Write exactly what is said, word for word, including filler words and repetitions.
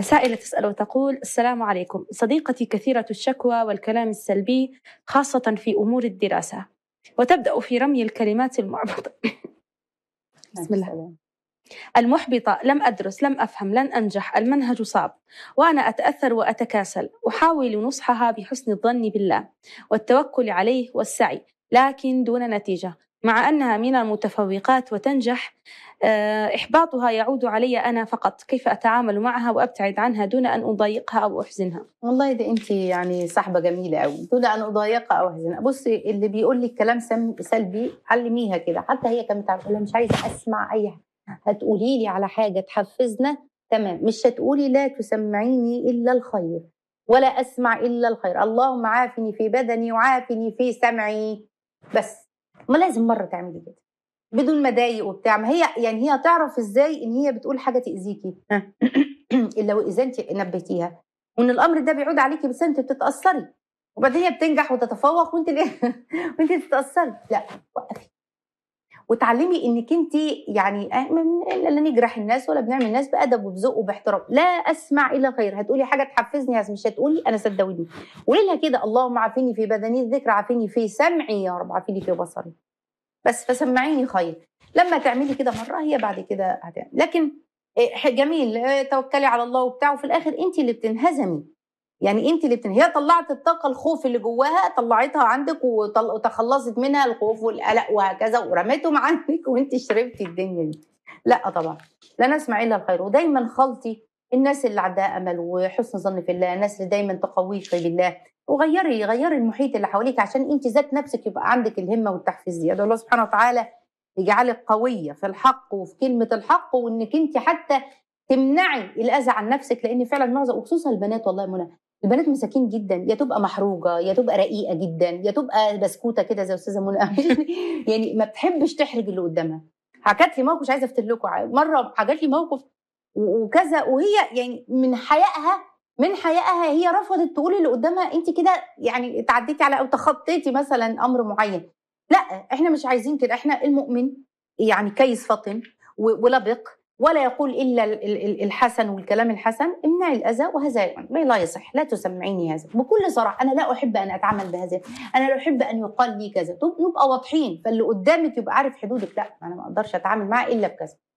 سائلة تسأل وتقول: السلام عليكم، صديقتي كثيرة الشكوى والكلام السلبي خاصة في أمور الدراسة، وتبدأ في رمي الكلمات المحبطة بسم الله المحبطة لم أدرس، لم أفهم، لن أنجح، المنهج صعب، وأنا أتأثر وأتكاسل. أحاول نصحها بحسن الظن بالله والتوكل عليه والسعي، لكن دون نتيجة، مع أنها من المتفوقات وتنجح. إحباطها يعود علي أنا فقط، كيف أتعامل معها وأبتعد عنها دون أن أضايقها أو أحزنها؟ والله ده أنت يعني صاحبة جميلة قوي، دون أن أضايقها أو أحزنها. بصي، اللي بيقول لك كلام سلبي علميها كده، حتى هي كانت بتقول مش عايزة أسمع أي حاجة. هتقولي لي على حاجة تحفزنا، تمام. مش هتقولي لا تسمعيني إلا الخير ولا أسمع إلا الخير، اللهم عافني في بدني وعافني في سمعي، بس ما لازم مرة تعملي كده بدون مضايق وبتاع. ما هي يعني هي تعرف إزاي إن هي بتقول حاجة تأذيكي إلا وإذا أنت نبهتيها، وإن الأمر ده بيعود عليكي، بس أنت بتتأثري، وبعدين هي بتنجح وتتفوق وأنت وأنت بتتأثري. لا، وقفي وتعلمي انك انت يعني لا نجرح الناس ولا بنعمل الناس، بادب وبذوق وباحترام. لا اسمع الا خير، هتقولي حاجه تحفزني، مش هتقولي انا صدقوني. وليلها كده اللهم عافيني في بدني الذكر، عافيني في سمعي يا رب، عافيني في بصري، بس فسمعيني خير. لما تعملي كده مره هي بعد كده هتعمل. لكن جميل توكلي على الله وبتاع، وفي الاخر انت اللي بتنهزمي، يعني انت اللي بتن... هي طلعت الطاقه الخوف اللي جواها، طلعتها عندك وطل... وتخلصت منها الخوف والقلق وهكذا، ورميتهم عندك وانت شربتي الدنيا دي. لا طبعا، لا نسمع الا الخير. ودايما خلطي الناس اللي عندها امل وحسن ظن في الله، الناس اللي دايما تقويك بالله، وغيري غيري المحيط اللي حواليك عشان انت ذات نفسك يبقى عندك الهمه والتحفيز دي. ادعو الله سبحانه وتعالى يجعلك قويه في الحق وفي كلمه الحق، وانك انت حتى تمنعي الاذى عن نفسك، لان فعلا معظم وخصوصا البنات، والله منى البنات مساكين جدا، يا تبقى محروجه يا تبقى رقيقه جدا يا تبقى بسكوته كده زي استاذه منى يعني ما بتحبش تحرج اللي قدامها. حكت لي موقف، مش عايزه افتكر لكم، مره حكت لي موقف وكذا، وهي يعني من حيائها من حيائها هي رفضت تقول اللي قدامها انت كده يعني تعديتي على او تخطيتي مثلا امر معين. لا، احنا مش عايزين كده. احنا المؤمن يعني كيس فطن ولبق، ولا يقول إلا الحسن والكلام الحسن. امنعي الأذى وهذا لا يصح، لا تسمعيني هذا بكل صراحة. أنا لا أحب أن أتعامل بهذا، أنا لا أحب أن يقال لي كذا. نبقى واضحين، فاللي قدامك يبقى عارف حدودك. لا، أنا ما أقدرش أتعامل معه إلا بكذا،